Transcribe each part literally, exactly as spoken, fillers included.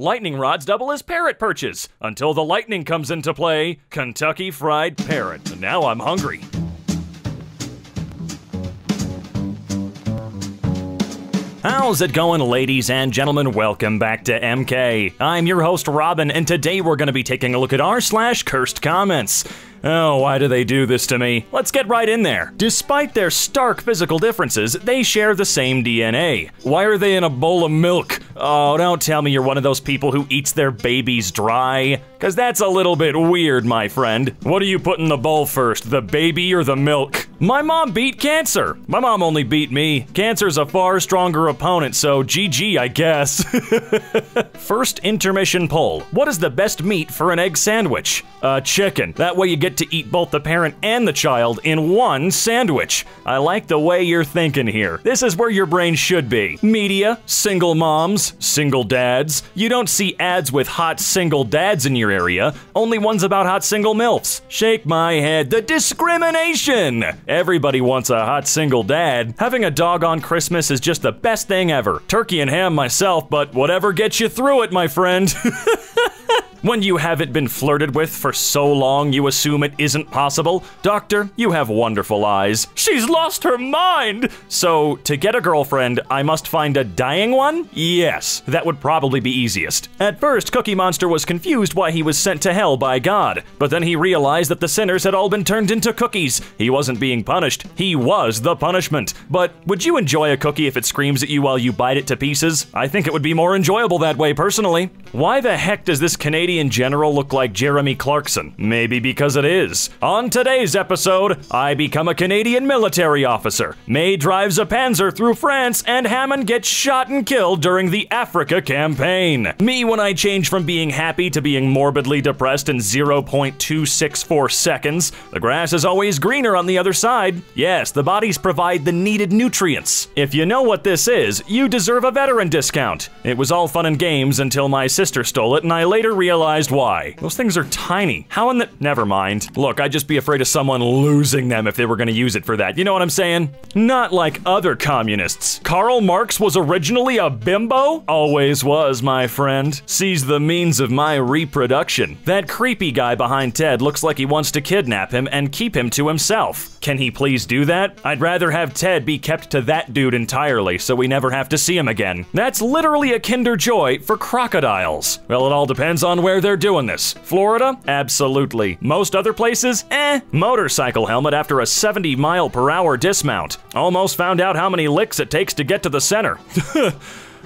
Lightning rods double as parrot perches until the lightning comes into play. Kentucky Fried Parrot. Now I'm hungry. How's it going, ladies and gentlemen? Welcome back to M K. I'm your host, Robin, and today we're gonna be taking a look at r slash cursed comments. Oh, why do they do this to me? Let's get right in there. Despite their stark physical differences, they share the same D N A. Why are they in a bowl of milk? Oh, don't tell me you're one of those people who eats their babies dry. Cause that's a little bit weird, my friend. What do you put in the bowl first, the baby or the milk? My mom beat cancer. My mom only beat me. Cancer's a far stronger opponent, so G G, I guess. First intermission poll. What is the best meat for an egg sandwich? Uh, chicken. That way you get to eat both the parent and the child in one sandwich. I like the way you're thinking here. This is where your brain should be. Media, single moms, single dads. You don't see ads with hot single dads in your area, only ones about hot single milfs. Shake my head, the discrimination! Everybody wants a hot single dad. Having a dog on Christmas is just the best thing ever. Turkey and ham myself, but whatever gets you through it, my friend. When you haven't been flirted with for so long you assume it isn't possible. Doctor, you have wonderful eyes. She's lost her mind! So, to get a girlfriend, I must find a dying one? Yes, that would probably be easiest. At first, Cookie Monster was confused why he was sent to hell by God, but then he realized that the sinners had all been turned into cookies. He wasn't being punished, he was the punishment. But would you enjoy a cookie if it screams at you while you bite it to pieces? I think it would be more enjoyable that way, personally. Why the heck does this Canadian in general look like Jeremy Clarkson? Maybe because it is. On today's episode, I become a Canadian military officer, May drives a Panzer through France, and Hammond gets shot and killed during the Africa campaign. Me when I change from being happy to being morbidly depressed in zero point two six four seconds. The grass is always greener on the other side. Yes, the bodies provide the needed nutrients. If you know what this is, you deserve a veteran discount. It was all fun and games until my sister stole it and I later realized why. Those things are tiny. How in the- Never mind. Look, I'd just be afraid of someone losing them if they were gonna use it for that. You know what I'm saying? Not like other communists. Karl Marx was originally a bimbo? Always was, my friend. Sees the means of my reproduction. That creepy guy behind Ted looks like he wants to kidnap him and keep him to himself. Can he please do that? I'd rather have Ted be kept to that dude entirely so we never have to see him again. That's literally a Kinder Joy for crocodiles. Well, it all depends on where Where they're doing this. Florida? Absolutely. Most other places? Eh. Motorcycle helmet after a seventy mile per hour dismount. Almost found out how many licks it takes to get to the center.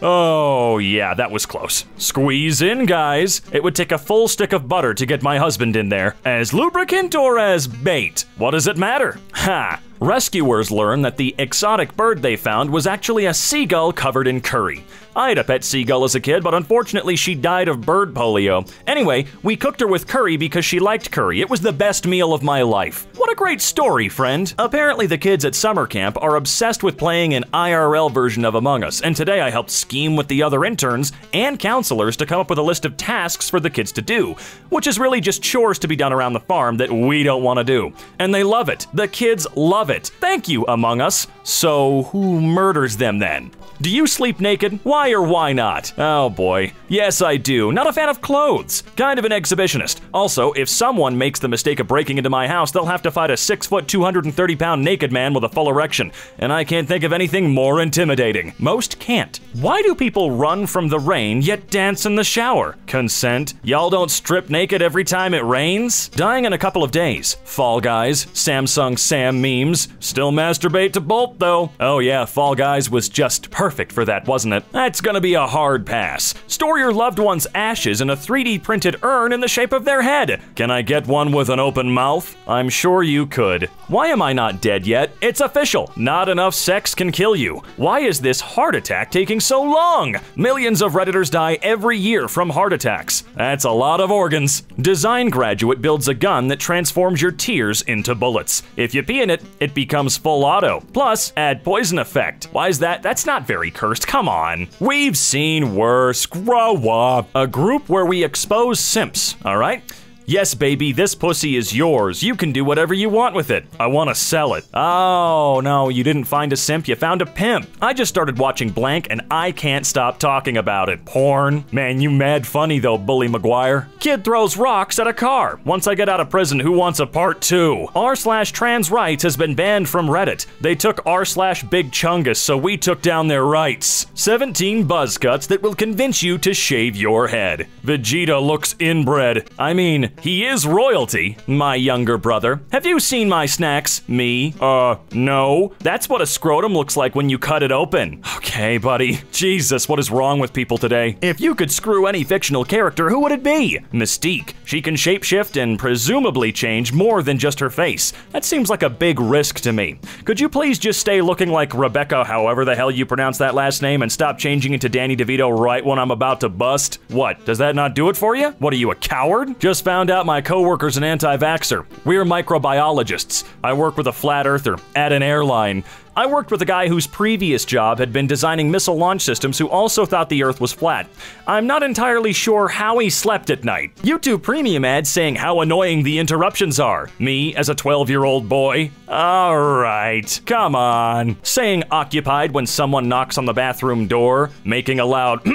Oh, yeah, that was close. Squeeze in, guys. It would take a full stick of butter to get my husband in there. As lubricant or as bait? What does it matter? Ha. Rescuers learn that the exotic bird they found was actually a seagull covered in curry. I had a pet seagull as a kid, but unfortunately she died of bird polio. Anyway, we cooked her with curry because she liked curry. It was the best meal of my life. What a great story, friend. Apparently the kids at summer camp are obsessed with playing an I R L version of Among Us, and today I helped scheme with the other interns and counselors to come up with a list of tasks for the kids to do, which is really just chores to be done around the farm that we don't want to do. And they love it. The kids love it. It. Thank you, Among Us. So who murders them then? Do you sleep naked? Why or why not? Oh boy. Yes, I do. Not a fan of clothes. Kind of an exhibitionist. Also, if someone makes the mistake of breaking into my house, they'll have to fight a six foot two hundred thirty pound naked man with a full erection. And I can't think of anything more intimidating. Most can't. Why do people run from the rain yet dance in the shower? Consent? Y'all don't strip naked every time it rains? Dying in a couple of days. Fall Guys, Samsung Sam memes. Still masturbate to Bolt though. Oh yeah, Fall Guys was just perfect. Perfect for that, wasn't it? That's gonna be a hard pass. Store your loved one's ashes in a three D printed urn in the shape of their head. Can I get one with an open mouth? I'm sure you could. Why am I not dead yet? It's official. Not enough sex can kill you. Why is this heart attack taking so long? Millions of Redditors die every year from heart attacks. That's a lot of organs. Design graduate builds a gun that transforms your tears into bullets. If you pee in it, it becomes full auto. Plus, add poison effect. Why is that? That's not very cursed, come on. We've seen worse, grow up. A group where we expose simps, all right? Yes, baby, this pussy is yours. You can do whatever you want with it. I want to sell it. Oh, no, you didn't find a simp, you found a pimp. I just started watching blank and I can't stop talking about it. Porn. Man, you mad funny though, Bully Maguire. Kid throws rocks at a car. Once I get out of prison, who wants a part two? R slash trans rights has been banned from Reddit. They took r slash big chungus, so we took down their rights. seventeen buzz cuts that will convince you to shave your head. Vegeta looks inbred. I mean, he is royalty, my younger brother. Have you seen my snacks? Me? Uh, no. That's what a scrotum looks like when you cut it open. Okay, buddy. Jesus, what is wrong with people today? If you could screw any fictional character, who would it be? Mystique. She can shapeshift and presumably change more than just her face. That seems like a big risk to me. Could you please just stay looking like Rebecca, however the hell you pronounce that last name, and stop changing it to Danny DeVito right when I'm about to bust? What, does that not do it for you? What are you, a coward? Just found out my coworker's an anti-vaxxer. We're microbiologists. I work with a flat earther at an airline. I worked with a guy whose previous job had been designing missile launch systems who also thought the Earth was flat. I'm not entirely sure how he slept at night. YouTube premium ads saying how annoying the interruptions are. Me as a twelve-year-old boy? Alright, come on. Saying occupied when someone knocks on the bathroom door, making a loud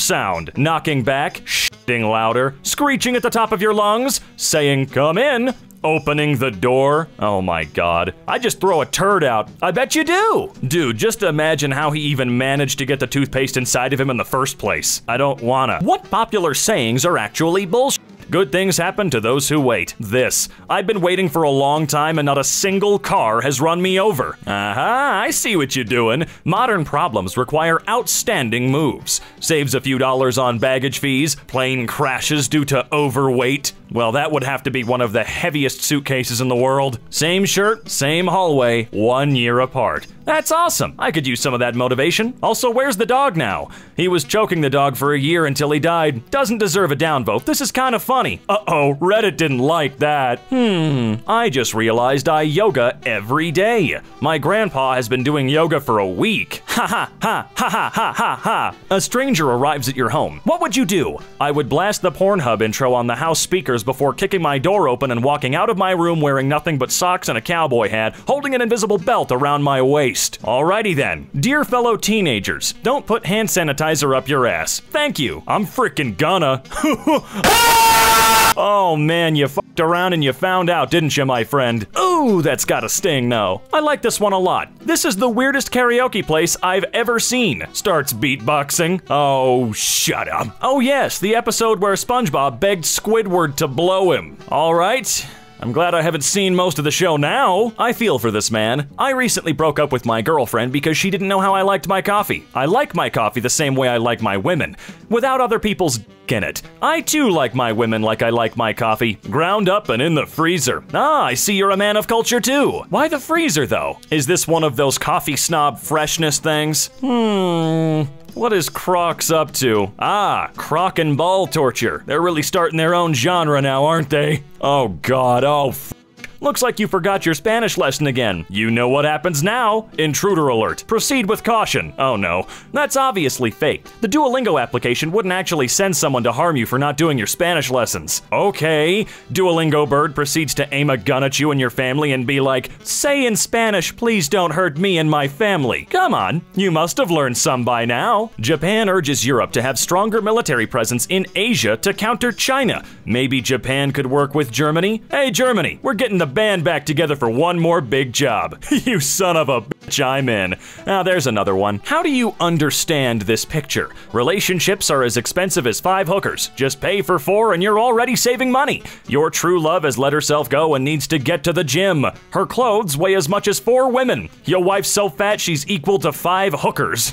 sound, knocking back, shitting louder, screeching at the top of your lungs, saying come in, opening the door. Oh my God. I just throw a turd out. I bet you do. Dude, just imagine how he even managed to get the toothpaste inside of him in the first place. I don't wanna. What popular sayings are actually bullshit? Good things happen to those who wait. This. I've been waiting for a long time and not a single car has run me over. Aha, I see what you're doing. Modern problems require outstanding moves. Saves a few dollars on baggage fees, plane crashes due to overweight. Well, that would have to be one of the heaviest suitcases in the world. Same shirt, same hallway, one year apart. That's awesome. I could use some of that motivation. Also, where's the dog now? He was choking the dog for a year until he died. Doesn't deserve a downvote. This is kind of funny. Uh-oh, Reddit didn't like that. Hmm, I just realized I yoga every day. My grandpa has been doing yoga for a week. Ha ha ha ha ha ha ha ha. A stranger arrives at your home. What would you do? I would blast the Pornhub intro on the house speakers before kicking my door open and walking out of my room wearing nothing but socks and a cowboy hat, holding an invisible belt around my waist. Alrighty then. Dear fellow teenagers, don't put hand sanitizer up your ass. Thank you. I'm freaking gonna. Oh man, you fucked around and you found out, didn't you, my friend? Ooh, that's gotta sting though. I like this one a lot. This is the weirdest karaoke place I've ever seen. Starts beatboxing. Oh, shut up. Oh yes, the episode where SpongeBob begged Squidward to blow him. Alright. I'm glad I haven't seen most of the show now. I feel for this man. I recently broke up with my girlfriend because she didn't know how I liked my coffee. I like my coffee the same way I like my women, without other people's dick in it. I too like my women like I like my coffee, ground up and in the freezer. Ah, I see you're a man of culture too. Why the freezer though? Is this one of those coffee snob freshness things? Hmm. What is Crocs up to? Ah, croc and ball torture. They're really starting their own genre now, aren't they? Oh God, oh f- Looks like you forgot your Spanish lesson again. You know what happens now. Intruder alert. Proceed with caution. Oh no. That's obviously fake. The Duolingo application wouldn't actually send someone to harm you for not doing your Spanish lessons. Okay. Duolingo bird proceeds to aim a gun at you and your family and be like, say in Spanish, please don't hurt me and my family. Come on. You must have learned some by now. Japan urges Europe to have stronger military presence in Asia to counter China. Maybe Japan could work with Germany? Hey Germany, we're getting the band back together for one more big job. You son of a bitch, I'm in. Now there's another one. How do you understand this picture? Relationships are as expensive as five hookers. Just pay for four and you're already saving money. Your true love has let herself go and needs to get to the gym. Her clothes weigh as much as four women. Your wife's so fat she's equal to five hookers.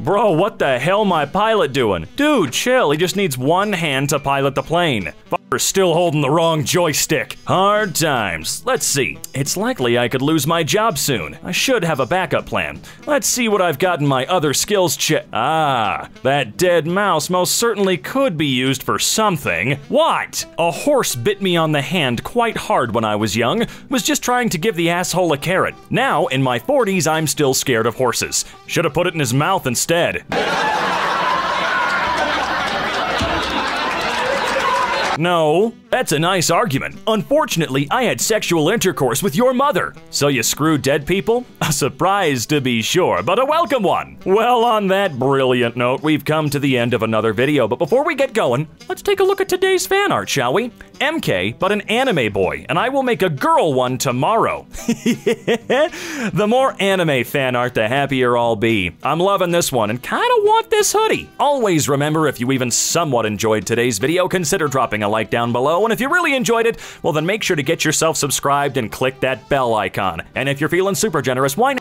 Bro, what the hell my pilot doing? Dude, chill, he just needs one hand to pilot the plane. Fucker's still holding the wrong joystick. Hard time. Let's see. It's likely I could lose my job soon. I should have a backup plan. Let's see what I've got in my other skills check. Ah, that dead mouse most certainly could be used for something. What? A horse bit me on the hand quite hard when I was young. Was just trying to give the asshole a carrot. Now, in my forties, I'm still scared of horses. Should have put it in his mouth instead. No. That's a nice argument. Unfortunately, I had sexual intercourse with your mother. So you screw dead people? A surprise to be sure, but a welcome one. Well, on that brilliant note, we've come to the end of another video, but before we get going, let's take a look at today's fan art, shall we? M K, but an anime boy, and I will make a girl one tomorrow. The more anime fan art, the happier I'll be. I'm loving this one and kinda want this hoodie. Always remember, if you even somewhat enjoyed today's video, consider dropping a like down below, and if you really enjoyed it, well then make sure to get yourself subscribed and click that bell icon. And if you're feeling super generous, why not?